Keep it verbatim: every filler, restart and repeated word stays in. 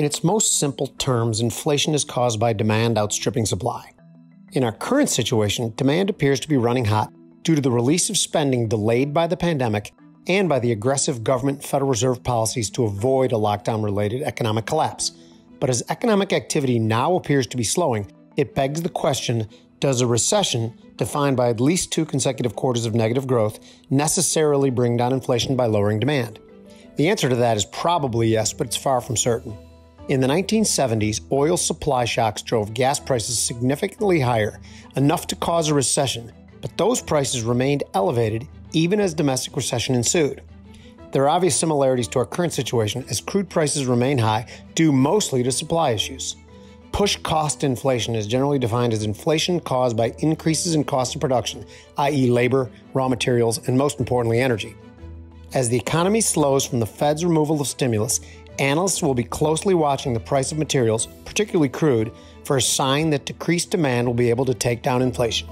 In its most simple terms, inflation is caused by demand outstripping supply. In our current situation, demand appears to be running hot due to the release of spending delayed by the pandemic and by the aggressive government Federal Reserve policies to avoid a lockdown-related economic collapse. But as economic activity now appears to be slowing, it begs the question, does a recession, defined by at least two consecutive quarters of negative growth, necessarily bring down inflation by lowering demand? The answer to that is probably yes, but it's far from certain. In the nineteen seventies, oil supply shocks drove gas prices significantly higher, enough to cause a recession, but those prices remained elevated even as domestic recession ensued. There are obvious similarities to our current situation as crude prices remain high due mostly to supply issues. Push cost inflation is generally defined as inflation caused by increases in cost of production, that is labor, raw materials, and most importantly, energy. As the economy slows from the Fed's removal of stimulus, analysts will be closely watching the price of materials, particularly crude, for a sign that decreased demand will be able to take down inflation.